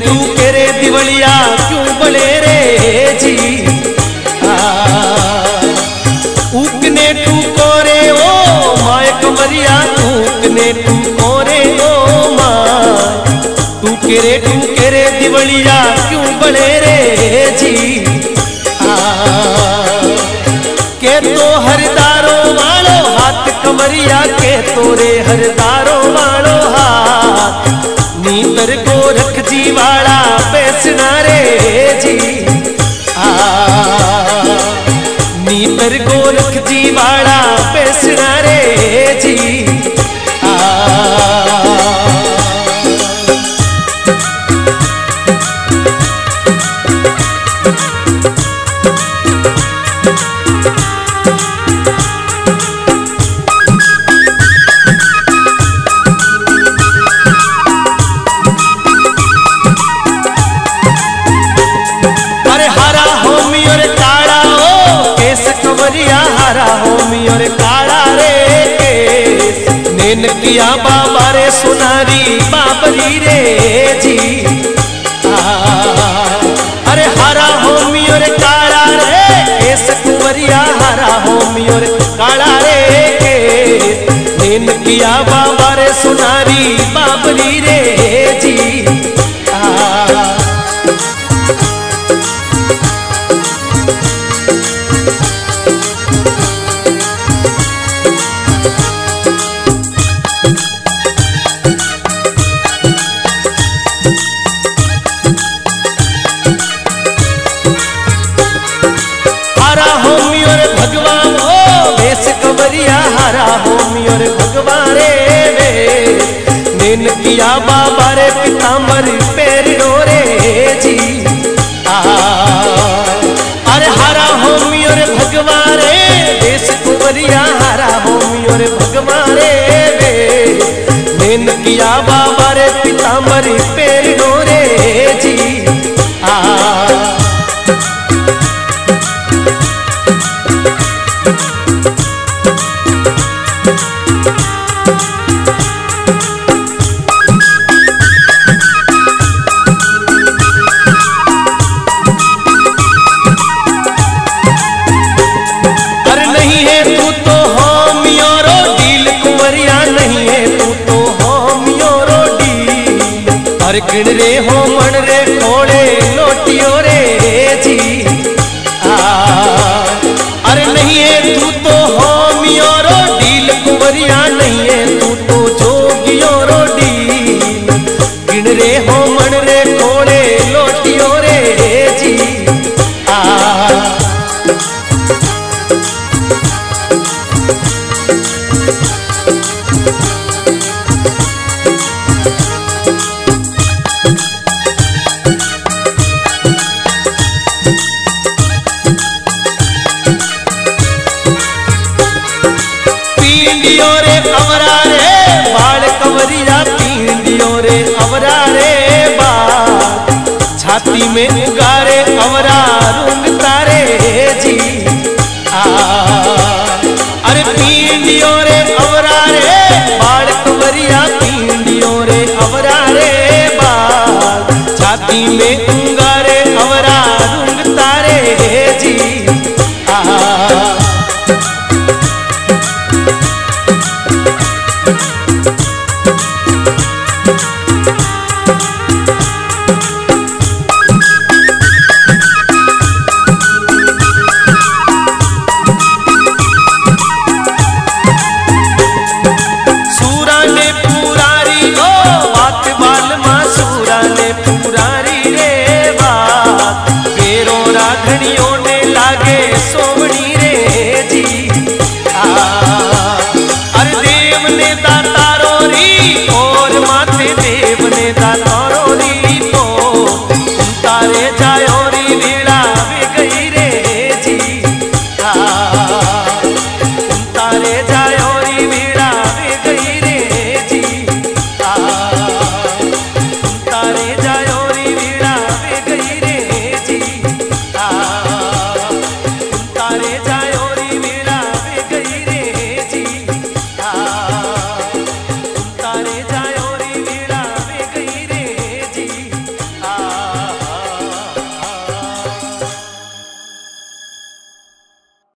Tukey रे दिवलिया क्यों बड़े रे जी आ के तो हरदारो वालो हाथ कमरिया के तोरे हरदारो वालो हाथ नीतर को रख जी वाला बेसना रे जी आ नीतर को रख जी वाला बेसना रे जी आ नकिया बाबा रे सुनारी बाबरी रे जी आ अरे हरा होमी और काला रे केस कुंवरिया हरा होमी और काला रे के नकिया बाबा रे सुनारी बाबरी रे जी आ नकिया बाबा रे पीताम्बर पैर डोरे जी आ अरे हरा होमी और भगवा रे देश कुंवरिया हरा होमी और भगवा रे वे नकिया बाबा रे पीताम्बर पैर डोरे जी आ गिण रे हो मन रे खोले लोटियो रे जी आ अरे नहीं है तू तो हो मियो रो डील कुंवरिया नहीं है तू तो जोगियो रो डील गिण रे हो मन रे खोले लोटियो रे जी आ में